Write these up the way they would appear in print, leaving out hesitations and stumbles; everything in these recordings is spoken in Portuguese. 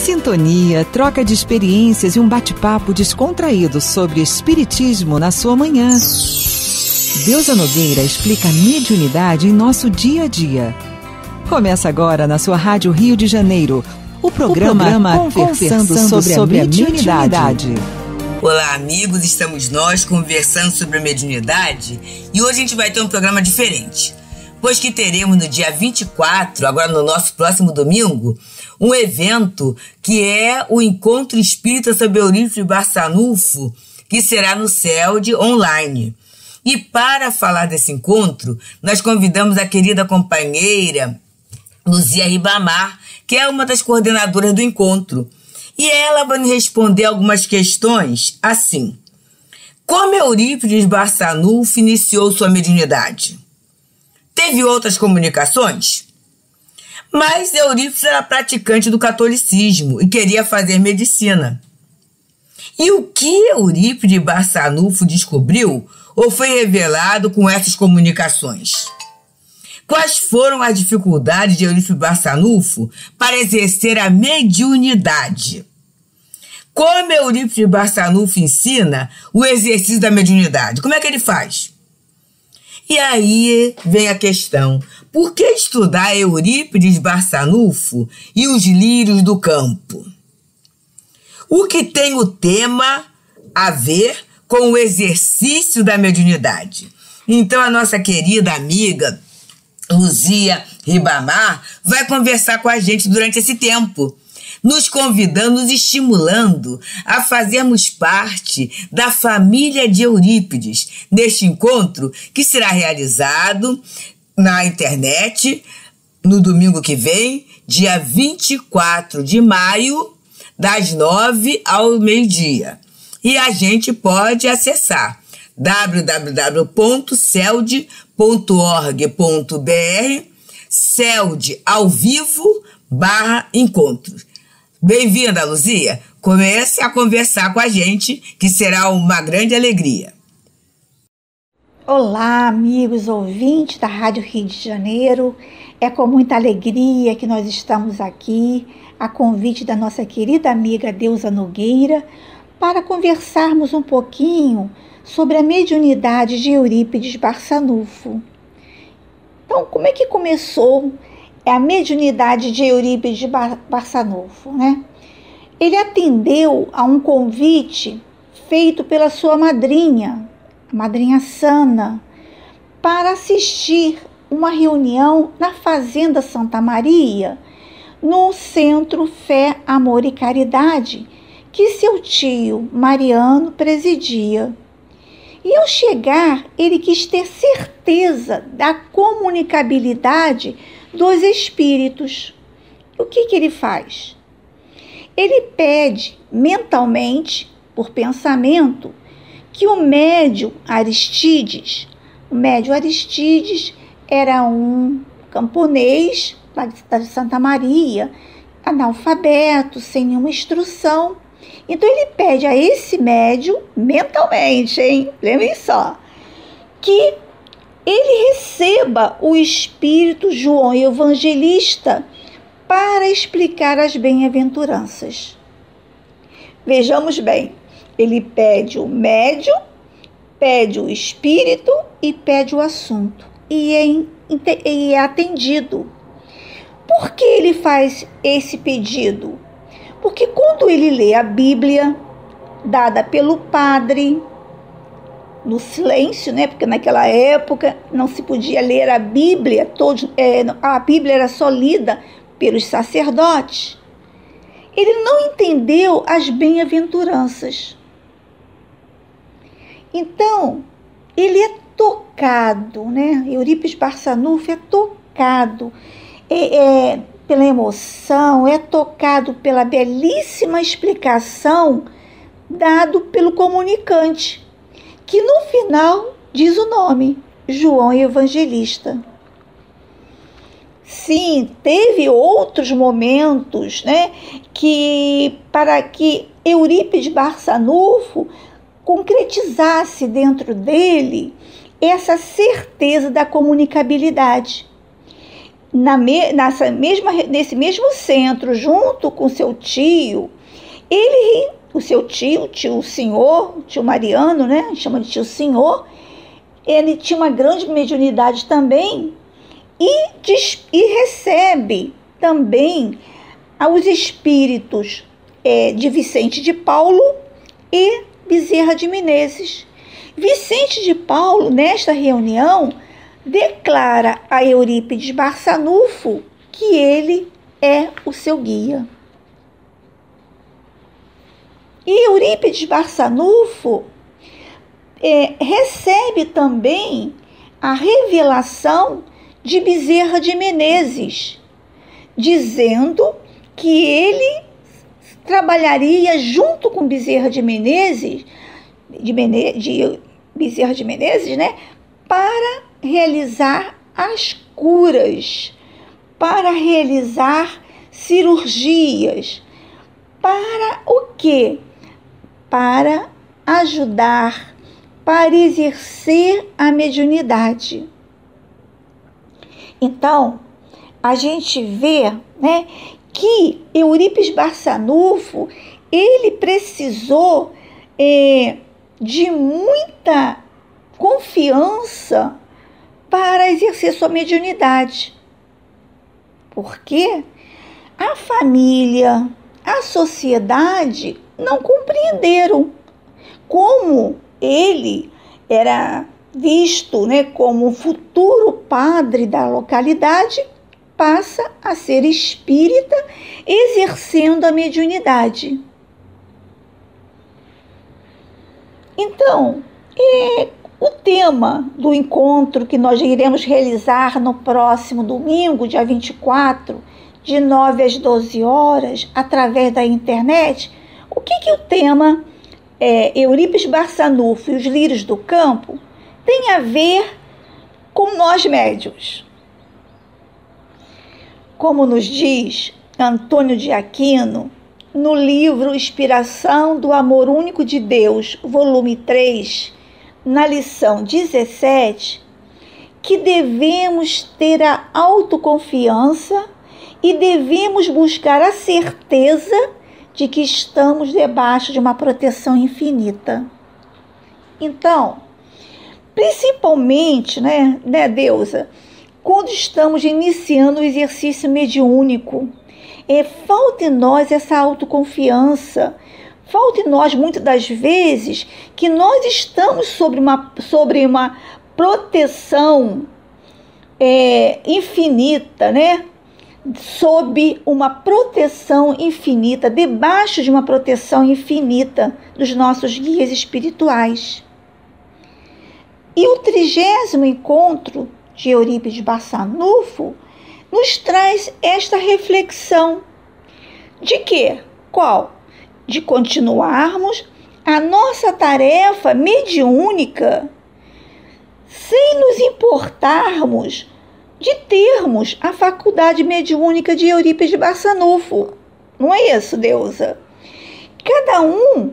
Sintonia, troca de experiências e um bate-papo descontraído sobre espiritismo na sua manhã. Deusa Nogueira explica a mediunidade em nosso dia a dia. Começa agora na sua Rádio Rio de Janeiro, o programa Conversando sobre a Mediunidade. Olá, amigos, estamos nós conversando sobre a mediunidade e hoje a gente vai ter um programa diferente, pois que teremos no dia 24, agora no nosso próximo domingo, um evento que é o Encontro Espírita sobre Eurípedes Barsanulfo, que será no CELD online. E para falar desse encontro, nós convidamos a querida companheira Luzia Ribamar, que é uma das coordenadoras do encontro. E ela vai nos responder algumas questões assim. Como Eurípedes Barsanulfo iniciou sua mediunidade? Teve outras comunicações? Mas Eurípedes era praticante do catolicismo e queria fazer medicina. E o que Eurípedes Barsanulfo descobriu ou foi revelado com essas comunicações? Quais foram as dificuldades de Eurípedes Barsanulfo para exercer a mediunidade? Como Eurípedes Barsanulfo ensina o exercício da mediunidade? Como é que ele faz? E aí vem a questão, por que estudar Eurípedes Barsanulfo e os lírios do campo? O que tem o tema a ver com o exercício da mediunidade? Então a nossa querida amiga Luzia Ribamar vai conversar com a gente durante esse tempo, nos convidando, nos estimulando a fazermos parte da família de Eurípedes neste encontro que será realizado na internet no domingo que vem, dia 24 de maio, das 9 ao meio-dia. E a gente pode acessar www.celd.org.br, CELD ao vivo /encontros. Bem-vinda, Luzia. Comece a conversar com a gente, que será uma grande alegria. Olá, amigos ouvintes da Rádio Rio de Janeiro. É com muita alegria que nós estamos aqui, a convite da nossa querida amiga Deusa Nogueira, para conversarmos um pouquinho sobre a mediunidade de Eurípedes Barsanulfo. Então, como é que começou a mediunidade de Eurípedes Barsanulfo, né? Ele atendeu a um convite feito pela sua madrinha, a madrinha Sana, para assistir uma reunião na Fazenda Santa Maria, no Centro Fé, Amor e Caridade, que seu tio Mariano presidia. E ao chegar, ele quis ter certeza da comunicabilidade dos espíritos. O que ele faz? Ele pede mentalmente, por pensamento, que o médium Aristides, era um camponês da Santa Maria, analfabeto, sem nenhuma instrução. Então ele pede a esse médium, mentalmente, hein? Lembrem só, que ele receba o espírito João Evangelista para explicar as bem-aventuranças. Vejamos bem, ele pede o médium, pede o espírito e pede o assunto. E é atendido. Por que ele faz esse pedido? Porque quando ele lê a Bíblia, dada pelo padre, no silêncio, né? Porque naquela época não se podia ler a Bíblia, a Bíblia era só lida pelos sacerdotes. Ele não entendeu as bem-aventuranças. Então, ele é tocado, né? Eurípedes Barsanulfo é tocado pela emoção, é tocado pela belíssima explicação dado pelo comunicante, que no final diz o nome, João Evangelista. Sim, teve outros momentos, né, para que Eurípedes Barsanulfo concretizasse dentro dele essa certeza da comunicabilidade. nesse mesmo centro, junto com seu tio, o tio Mariano, né? Chama de tio senhor, ele tinha uma grande mediunidade também e recebe também aos espíritos de Vicente de Paulo e Bezerra de Menezes. Vicente de Paulo, nesta reunião, declara a Eurípedes Barsanulfo que ele é o seu guia. E Eurípedes Barsanulfo recebe também a revelação de Bezerra de Menezes, dizendo que ele trabalharia junto com Bezerra de Menezes, né, para realizar as curas, para realizar cirurgias, para o quê? Para ajudar, para exercer a mediunidade. Então, a gente vê, né, que Eurípedes Barsanulfo, ele precisou de muita confiança para exercer sua mediunidade. Porque a família, a sociedade não compreenderam como ele era visto, né, como o futuro padre da localidade, passa a ser espírita, exercendo a mediunidade. Então, o tema do encontro que nós iremos realizar no próximo domingo, dia 24, de 9 às 12 horas, através da internet, o que o tema Eurípedes Barsanulfo e os lírios do campo tem a ver com nós médiuns. Como nos diz Antônio de Aquino, no livro Inspiração do Amor Único de Deus, volume 3, na lição 17, que devemos ter a autoconfiança e devemos buscar a certeza de que estamos debaixo de uma proteção infinita. Então, principalmente, né Deusa, quando estamos iniciando o exercício mediúnico, falta em nós essa autoconfiança, falta em nós, muitas das vezes, que nós estamos sobre uma proteção infinita, né? Sob uma proteção infinita, debaixo de uma proteção infinita dos nossos guias espirituais. E o 30º encontro de Eurípedes Barsanulfo nos traz esta reflexão de que? Qual? De continuarmos a nossa tarefa mediúnica sem nos importarmos de termos a faculdade mediúnica de Eurípedes Barsanulfo. Não é isso, Deusa? Cada um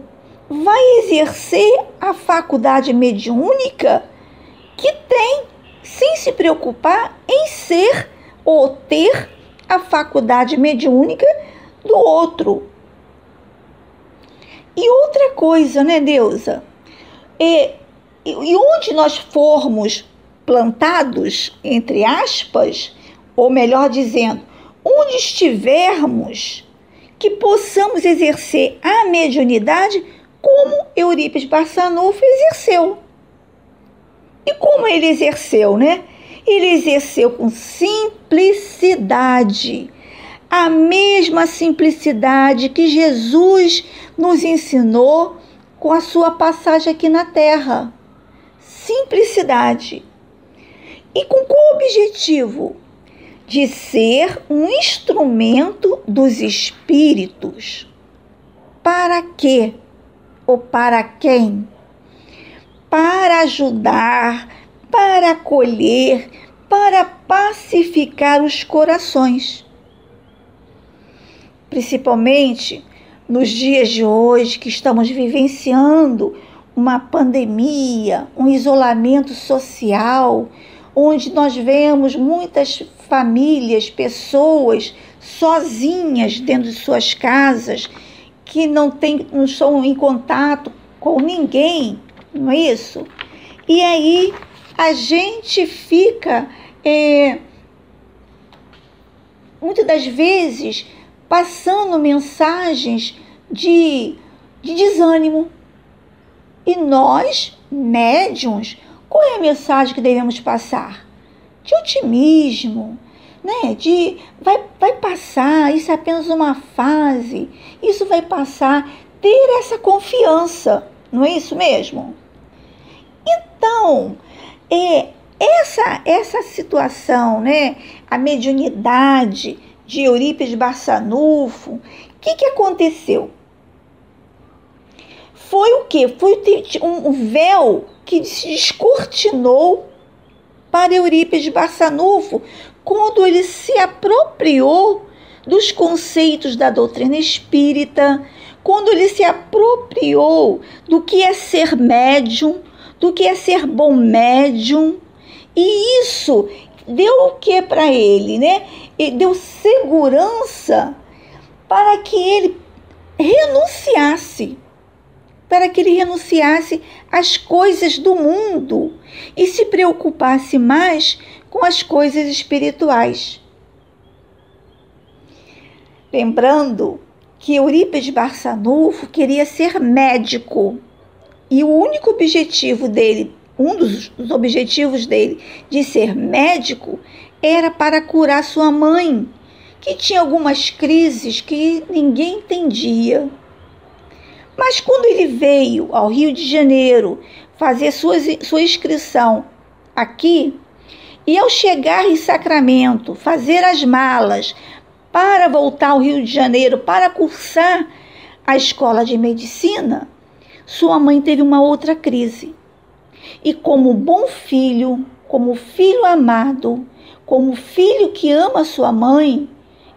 vai exercer a faculdade mediúnica que tem, sem se preocupar em ser ou ter a faculdade mediúnica do outro. E outra coisa, né, Deusa? E onde nós formos plantados, entre aspas, ou melhor dizendo, onde estivermos, que possamos exercer a mediunidade como Eurípedes Barsanulfo exerceu. E como ele exerceu, né? Ele exerceu com simplicidade, a mesma simplicidade que Jesus nos ensinou com a sua passagem aqui na Terra. Simplicidade. E com qual objetivo? De ser um instrumento dos espíritos. Para quê? Ou para quem? Para ajudar, para acolher, para pacificar os corações. Principalmente nos dias de hoje, que estamos vivenciando uma pandemia, um isolamento social, onde nós vemos muitas famílias, pessoas sozinhas dentro de suas casas, que não estão em contato com ninguém, não é isso? E aí a gente fica, muitas das vezes, passando mensagens de desânimo. E nós, médiuns, qual é a mensagem que devemos passar? De otimismo, né? De vai passar, isso é apenas uma fase, isso vai passar, ter essa confiança, não é isso mesmo? Então, essa situação, né? A mediunidade de Eurípedes Barsanulfo, o que aconteceu? Foi o quê? Foi um véu que se descortinou para Eurípedes Barsanulfo quando ele se apropriou dos conceitos da doutrina espírita, quando ele se apropriou do que é ser médium, do que é ser bom médium, e isso deu o que para ele, né? Deu segurança para que ele renunciasse, às coisas do mundo e se preocupasse mais com as coisas espirituais. Lembrando que Eurípedes Barsanulfo queria ser médico, e o único objetivo dele, um dos objetivos dele de ser médico, era para curar sua mãe, que tinha algumas crises que ninguém entendia. Mas quando ele veio ao Rio de Janeiro fazer sua inscrição aqui, e ao chegar em Sacramento, fazer as malas para voltar ao Rio de Janeiro para cursar a escola de medicina, sua mãe teve uma outra crise. E como bom filho, como filho amado, como filho que ama sua mãe,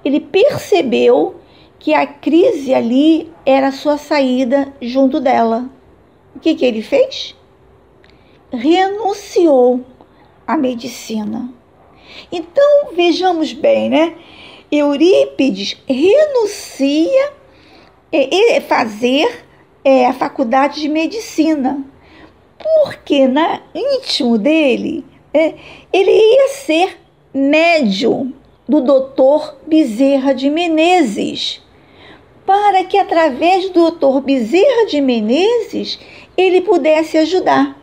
ele percebeu que a crise ali era a sua saída junto dela. O que ele fez? Renunciou à medicina. Então, vejamos bem, né? Eurípedes renuncia a fazer a faculdade de medicina, porque na íntimo dele ele ia ser médium do doutor Bezerra de Menezes, para que através do doutor Bezerra de Menezes ele pudesse ajudar.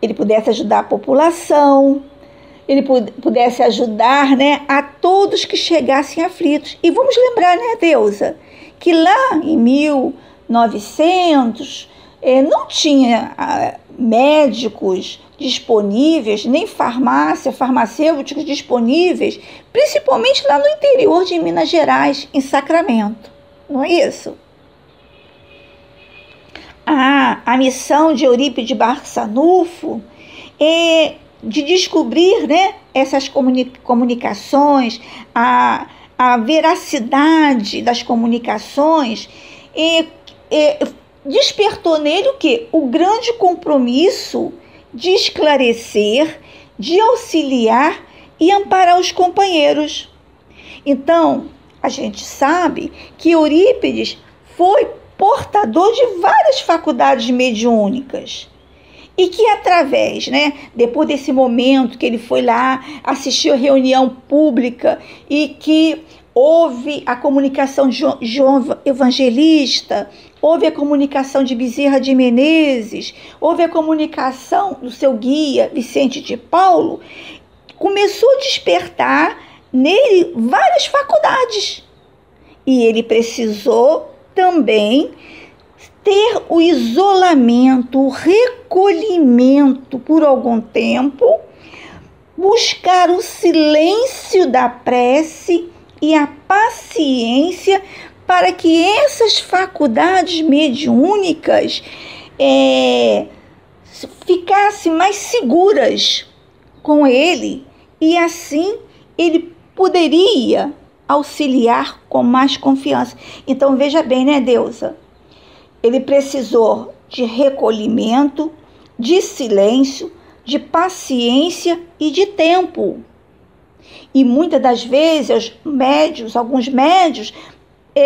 Ele pudesse ajudar a população, ele pudesse ajudar, né, a todos que chegassem aflitos. E vamos lembrar, né, Deusa, que lá em 1900 não tinha médicos disponíveis, nem farmacêuticos disponíveis, principalmente lá no interior de Minas Gerais, em Sacramento. Não é isso? A missão de Eurípedes Barsanulfo é de descobrir, né, essas comunicações, a veracidade das comunicações, despertou nele o quê? O grande compromisso de esclarecer, de auxiliar e amparar os companheiros. Então, a gente sabe que Eurípedes foi portador de várias faculdades mediúnicas. E que através, né, depois desse momento que ele foi lá, assistiu a reunião pública e que houve a comunicação de João Evangelista, houve a comunicação de Bezerra de Menezes, houve a comunicação do seu guia Vicente de Paulo, começou a despertar nele várias faculdades. E ele precisou também ter o isolamento, o recolhimento por algum tempo, buscar o silêncio da prece e a paciência para que essas faculdades mediúnicas ficassem mais seguras com ele, e assim ele poderia auxiliar com mais confiança. Então veja bem, né, Deusa? Ele precisou de recolhimento, de silêncio, de paciência e de tempo. E muitas das vezes, alguns médios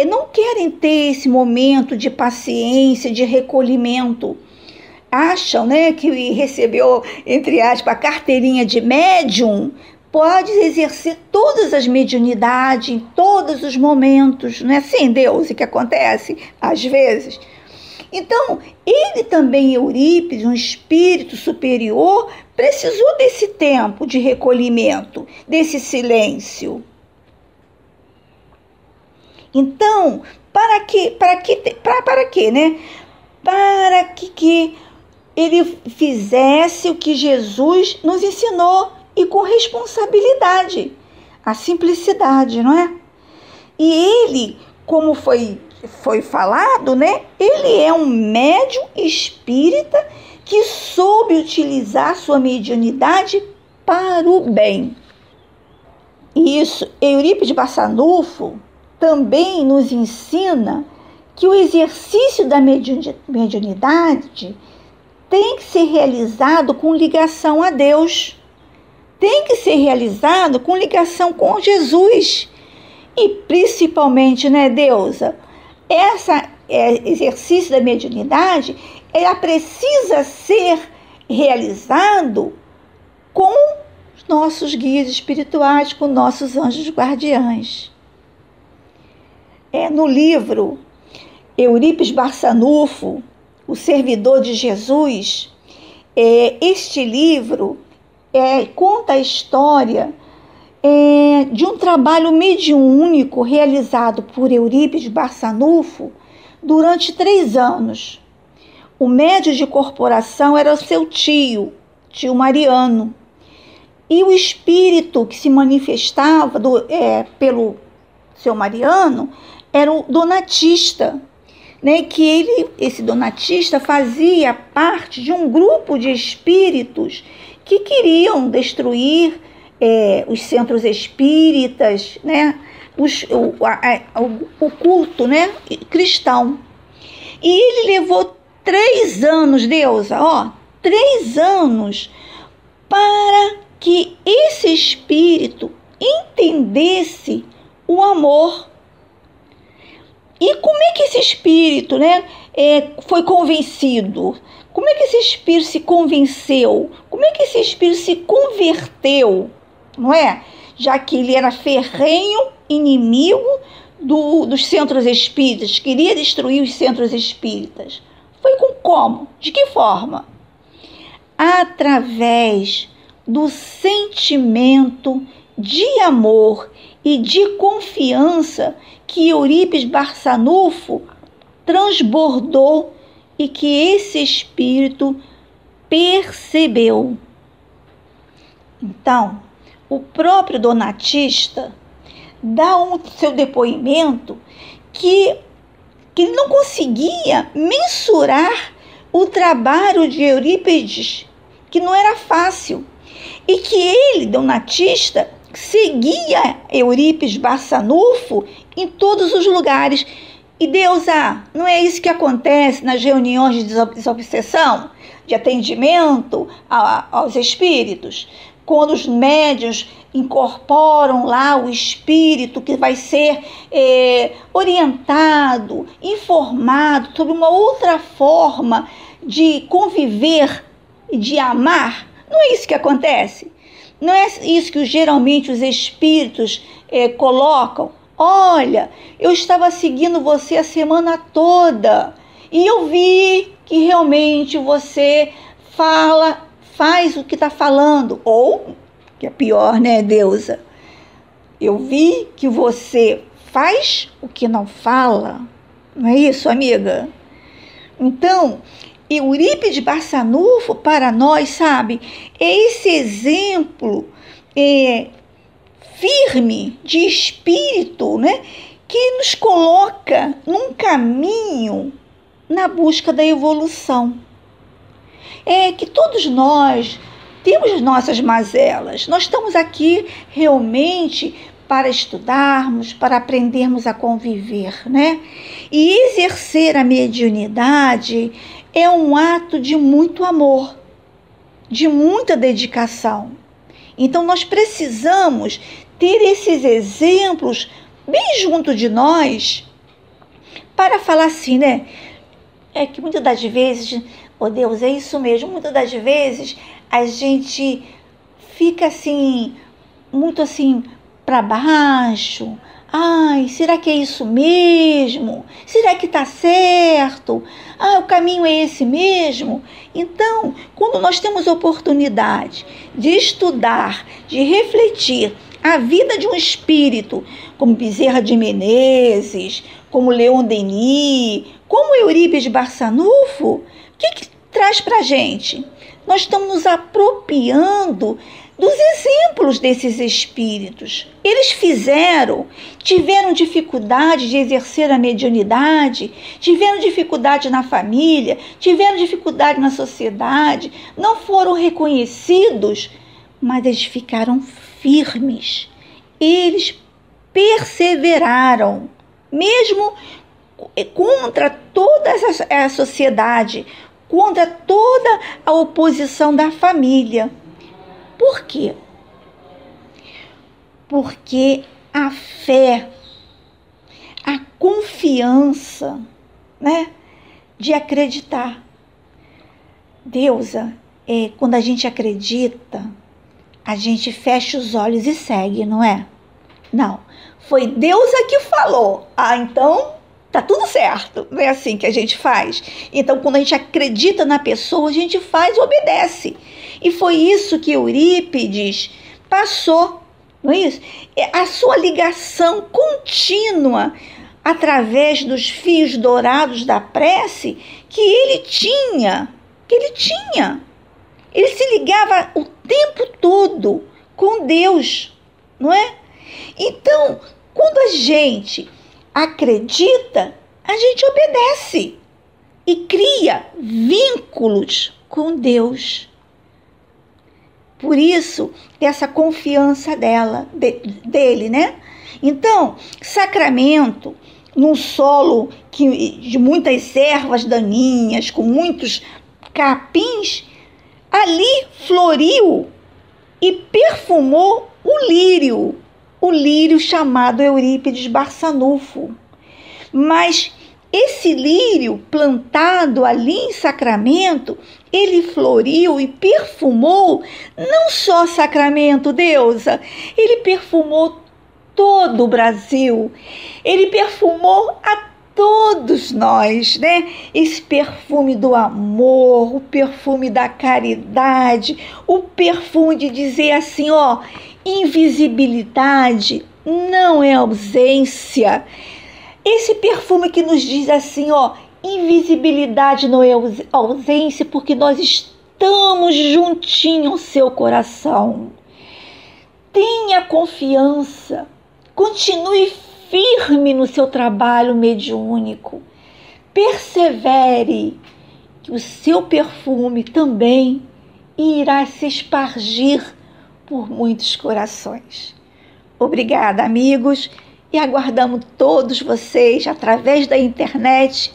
não querem ter esse momento de paciência, de recolhimento. Acham, né, que recebeu, entre aspas, a carteirinha de médium, pode exercer todas as mediunidades em todos os momentos. Não é assim, Deus, o que acontece às vezes? Então, ele também, Eurípides, um espírito superior, precisou desse tempo de recolhimento, desse silêncio. Então, para que ele fizesse o que Jesus nos ensinou e com responsabilidade, a simplicidade, não é? E ele, como foi falado, né? Ele é um médium espírita que soube utilizar sua mediunidade para o bem. E isso, Eurípides Barsanulfo também nos ensina que o exercício da mediunidade tem que ser realizado com ligação a Deus, tem que ser realizado com ligação com Jesus e principalmente, né, Deusa? Esse exercício da mediunidade, ela precisa ser realizado com os nossos guias espirituais, com nossos anjos guardiães. No livro Eurípides Barsanulfo, O Servidor de Jesus, este livro conta a história de um trabalho mediúnico realizado por Eurípides Barsanulfo durante 3 anos. O médium de corporação era o seu tio Mariano, e o espírito que se manifestava pelo seu Mariano era o Donatista, né? Que esse Donatista fazia parte de um grupo de espíritos que queriam destruir os centros espíritas, né? o culto, né? Cristão. E ele levou 3 anos, Deusa, 3 anos, para que esse espírito entendesse o amor. E como é que esse espírito, né, foi convencido? Como é que esse espírito se convenceu? Como é que esse espírito se converteu? Não é? Já que ele era ferrenho inimigo dos centros espíritas, queria destruir os centros espíritas. Foi com como? De que forma? Através do sentimento de amor e de confiança que Eurípides Barsanulfo transbordou e que esse espírito percebeu. Então, o próprio Donatista dá o seu depoimento que ele não conseguia mensurar o trabalho de Eurípides, que não era fácil, e que ele, Donatista, seguia Eurípides Barsanulfo em todos os lugares. E Deusa, não é isso que acontece nas reuniões de desobsessão, de atendimento aos espíritos? Quando os médiuns incorporam lá o espírito que vai ser orientado, informado sobre uma outra forma de conviver e de amar, não é isso que acontece? Não é isso que geralmente os espíritos colocam? Olha, eu estava seguindo você a semana toda e eu vi que realmente você faz o que está falando. Ou, que é pior, né, Deusa? Eu vi que você faz o que não fala. Não é isso, amiga? Então, Eurípides Barsanulfo, para nós, sabe, é esse exemplo firme de espírito, né, que nos coloca num caminho na busca da evolução. É que todos nós temos nossas mazelas. Nós estamos aqui realmente para estudarmos, para aprendermos a conviver, né? E exercer a mediunidade é um ato de muito amor. de muita dedicação. Então, nós precisamos ter esses exemplos bem junto de nós para falar assim, né? É que muitas das vezes, oh Deus, é isso mesmo, muitas das vezes a gente fica assim, muito assim, para baixo. Ai, será que é isso mesmo? Será que está certo? Ah, o caminho é esse mesmo? Então, quando nós temos oportunidade de estudar, de refletir a vida de um espírito, como Bezerra de Menezes, como Léon Denis, como Eurípedes Barsanulfo, o que traz para a gente? Nós estamos nos apropriando dos exemplos desses espíritos. Eles fizeram, tiveram dificuldade de exercer a mediunidade, tiveram dificuldade na família, tiveram dificuldade na sociedade, não foram reconhecidos, mas eles ficaram firmes. Eles perseveraram, mesmo contra toda a sociedade, contra toda a oposição da família. Por quê? Porque a fé, a confiança, né, de acreditar. Deusa, quando a gente acredita, a gente fecha os olhos e segue, não é? Não, foi Deusa que falou. Ah, então tá tudo certo. Não é assim que a gente faz. Então, quando a gente acredita na pessoa, a gente faz e obedece. E foi isso que Eurípedes passou, não é isso? A sua ligação contínua através dos fios dourados da prece que ele tinha. Ele se ligava o tempo todo com Deus, não é? Então, quando a gente acredita, a gente obedece e cria vínculos com Deus. Por isso, essa confiança dele, né? Então, Sacramento, num solo de muitas ervas daninhas, com muitos capins, ali floriu e perfumou o lírio chamado Eurípedes Barsanulfo. Mas esse lírio plantado ali em Sacramento, ele floriu e perfumou não só Sacramento, Deusa, ele perfumou todo o Brasil, ele perfumou a todos nós, né? Esse perfume do amor, o perfume da caridade, o perfume de dizer assim, ó, invisibilidade não é ausência. Esse perfume que nos diz assim, ó, invisibilidade não é ausência, porque nós estamos juntinho ao seu coração. Tenha confiança, continue firme no seu trabalho mediúnico, persevere, que o seu perfume também irá se espargir por muitos corações. Obrigada, amigos. E aguardamos todos vocês através da internet,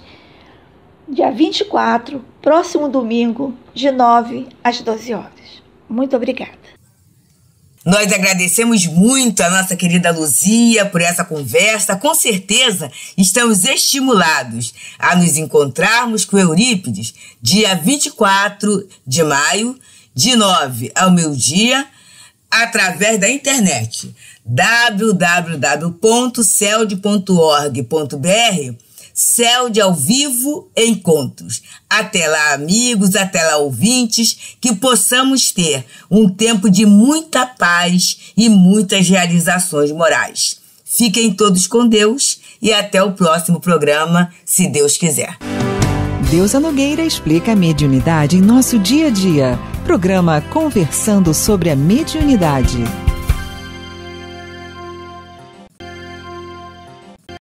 dia 24, próximo domingo, de 9 às 12 horas. Muito obrigada. Nós agradecemos muito a nossa querida Luzia por essa conversa. Com certeza estamos estimulados a nos encontrarmos com Eurípedes, dia 24 de maio, de 9 ao meio-dia, através da internet. www.celd.org.br, CELD ao vivo, encontros. Até lá, amigos, até lá, ouvintes, que possamos ter um tempo de muita paz e muitas realizações morais. Fiquem todos com Deus e até o próximo programa, se Deus quiser. Deusa Nogueira explica a mediunidade em nosso dia a dia. Programa Conversando sobre a Mediunidade.